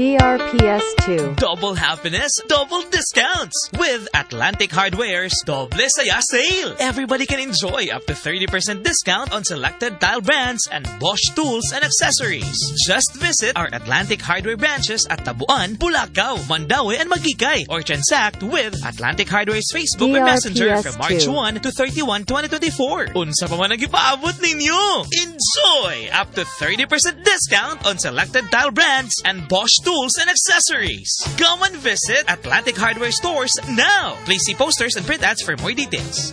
DRPS2. Double happiness, double discounts with Atlantic Hardware's Doble Saya sale. Everybody can enjoy up to 30% discount on selected tile brands and Bosch tools and accessories. Just visit our Atlantic Hardware branches at Tabuan, Pulakao, Mandawe, and Magikay, or transact with Atlantic Hardware's Facebook and Messenger from March 1 to 31, 2024. Unsa pa man ang ipaabot ninyo? Enjoy up to 30% discount on selected tile brands and Bosch tools and accessories. Come and visit Atlantic Hardware stores now. Please see posters and print ads for more details.